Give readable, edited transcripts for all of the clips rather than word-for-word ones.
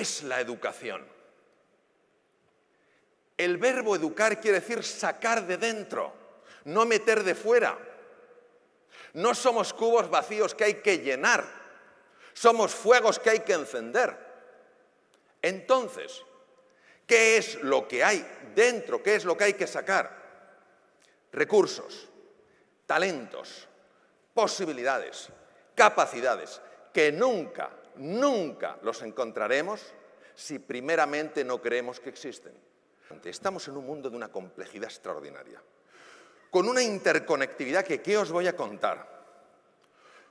es la educación. El verbo educar quiere decir sacar de dentro, no meter de fuera. No somos cubos vacíos que hay que llenar, somos fuegos que hay que encender. Entonces, ¿qué es lo que hay dentro? ¿Qué es lo que hay que sacar? Recursos, talentos, posibilidades, capacidades, que nunca, nunca los encontraremos si primeramente no creemos que existen. Estamos en un mundo de una complejidad extraordinaria, con una interconectividad que, ¿qué os voy a contar?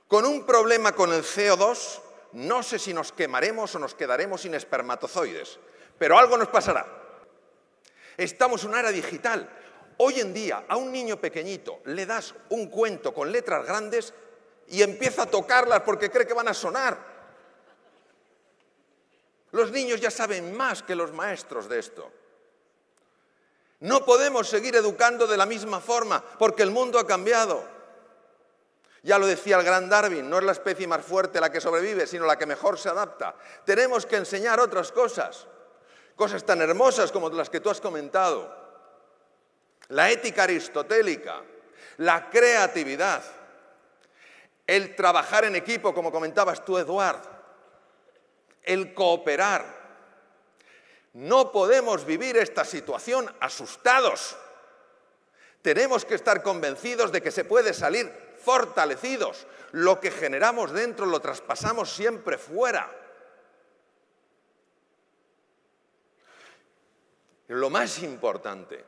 Con un problema con el CO2, no sé si nos quemaremos o nos quedaremos sin espermatozoides, pero algo nos pasará. Estamos en una era digital. Hoy en día, a un niño pequeñito le das un cuento con letras grandes y empieza a tocarlas porque cree que van a sonar. Los niños ya saben más que los maestros de esto. No podemos seguir educando de la misma forma porque el mundo ha cambiado. Ya lo decía el gran Darwin, no es la especie más fuerte la que sobrevive, sino la que mejor se adapta. Tenemos que enseñar otras cosas, cosas tan hermosas como las que tú has comentado. La ética aristotélica, la creatividad, el trabajar en equipo, como comentabas tú, Eduardo, el cooperar. No podemos vivir esta situación asustados. Tenemos que estar convencidos de que se puede salir fortalecidos. Lo que generamos dentro lo traspasamos siempre fuera. Lo más importante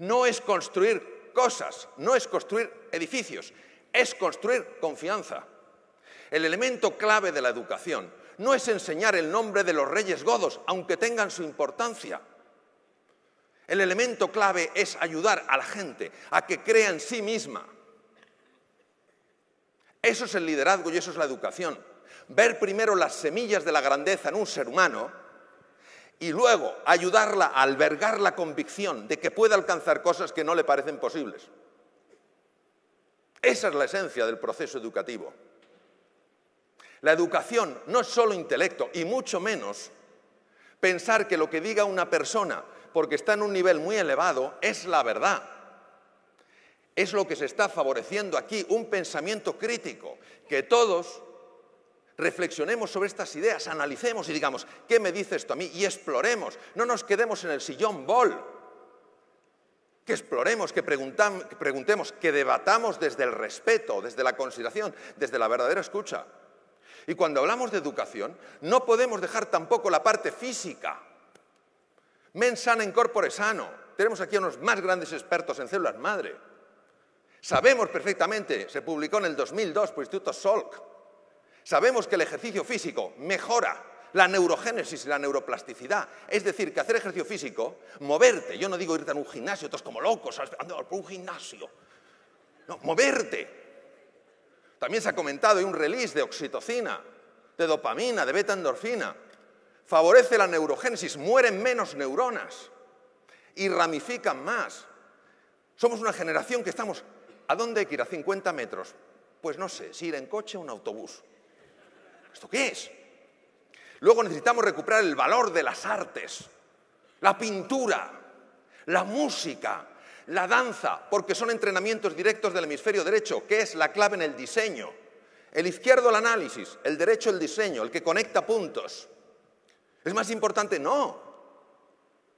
no es construir cosas, no es construir edificios, es construir confianza. El elemento clave de la educación no es enseñar el nombre de los reyes godos, aunque tengan su importancia. El elemento clave es ayudar a la gente a que crea en sí misma. Eso es el liderazgo y eso es la educación. Ver primero las semillas de la grandeza en un ser humano y luego ayudarla a albergar la convicción de que puede alcanzar cosas que no le parecen posibles. Esa es la esencia del proceso educativo. La educación no es solo intelecto, y mucho menos pensar que lo que diga una persona, porque está en un nivel muy elevado, es la verdad. Es lo que se está favoreciendo aquí, un pensamiento crítico, que todos reflexionemos sobre estas ideas, analicemos y digamos, ¿qué me dice esto a mí? Y exploremos, no nos quedemos en el sillón bol. Que exploremos, que preguntemos, que debatamos desde el respeto, desde la consideración, desde la verdadera escucha. Y cuando hablamos de educación, no podemos dejar tampoco la parte física. Mens sana in corpore sano. Tenemos aquí a unos más grandes expertos en células madre. Sabemos perfectamente, se publicó en el 2002 por Instituto Salk, sabemos que el ejercicio físico mejora la neurogénesis y la neuroplasticidad. Es decir, que hacer ejercicio físico, moverte, yo no digo irte a un gimnasio, todos como locos, ando por un gimnasio. No, moverte. También se ha comentado, hay un release de oxitocina, de dopamina, de beta-endorfina. Favorece la neurogénesis, mueren menos neuronas y ramifican más. Somos una generación que estamos, ¿a dónde hay que ir? ¿A 50 metros? Pues no sé, si ir en coche o en autobús. ¿Esto qué es? Luego necesitamos recuperar el valor de las artes, la pintura, la música, la danza, porque son entrenamientos directos del hemisferio derecho, que es la clave en el diseño. El izquierdo el análisis, el derecho el diseño, el que conecta puntos. ¿Es más importante? No.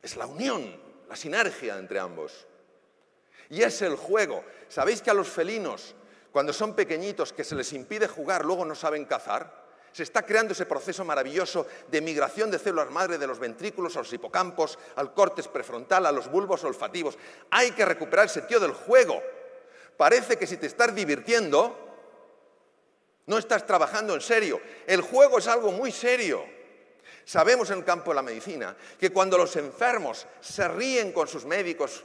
Es la unión, la sinergia entre ambos. Y es el juego. ¿Sabéis que a los felinos, cuando son pequeñitos, que se les impide jugar, luego no saben cazar? Se está creando ese proceso maravilloso de migración de células madre de los ventrículos a los hipocampos, al córtex prefrontal, a los bulbos olfativos. Hay que recuperar el sentido del juego. Parece que si te estás divirtiendo, no estás trabajando en serio. El juego es algo muy serio. Sabemos en el campo de la medicina que cuando los enfermos se ríen con sus médicos,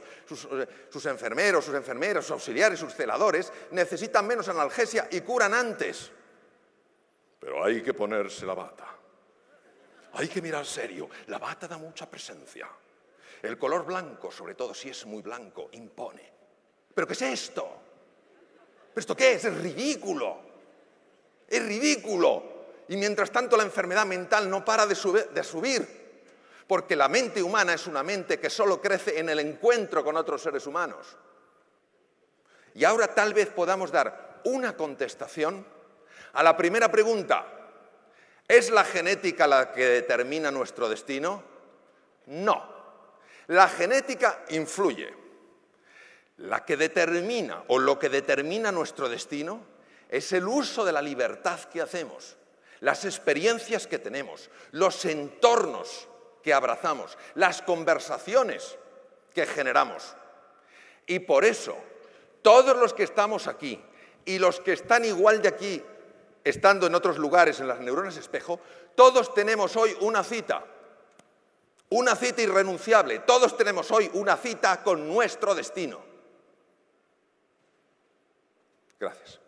sus enfermeros, sus enfermeras, sus auxiliares, sus celadores, necesitan menos analgesia y curan antes. Pero hay que ponerse la bata, hay que mirar serio, la bata da mucha presencia, el color blanco, sobre todo si es muy blanco, impone. ¿Pero qué es esto? ¿Pero esto qué es? Es ridículo, es ridículo. y mientras tanto la enfermedad mental no para de subir, porque la mente humana es una mente que solo crece en el encuentro con otros seres humanos. Y ahora tal vez podamos dar una contestación a la primera pregunta. ¿Es la genética la que determina nuestro destino? No. La genética influye. La que determina o lo que determina nuestro destino es el uso de la libertad que hacemos, las experiencias que tenemos, los entornos que abrazamos, las conversaciones que generamos. Y por eso, todos los que estamos aquí y los que están igual de aquí, estando en otros lugares, en las neuronas espejo, todos tenemos hoy una cita irrenunciable. Todos tenemos hoy una cita con nuestro destino. Gracias.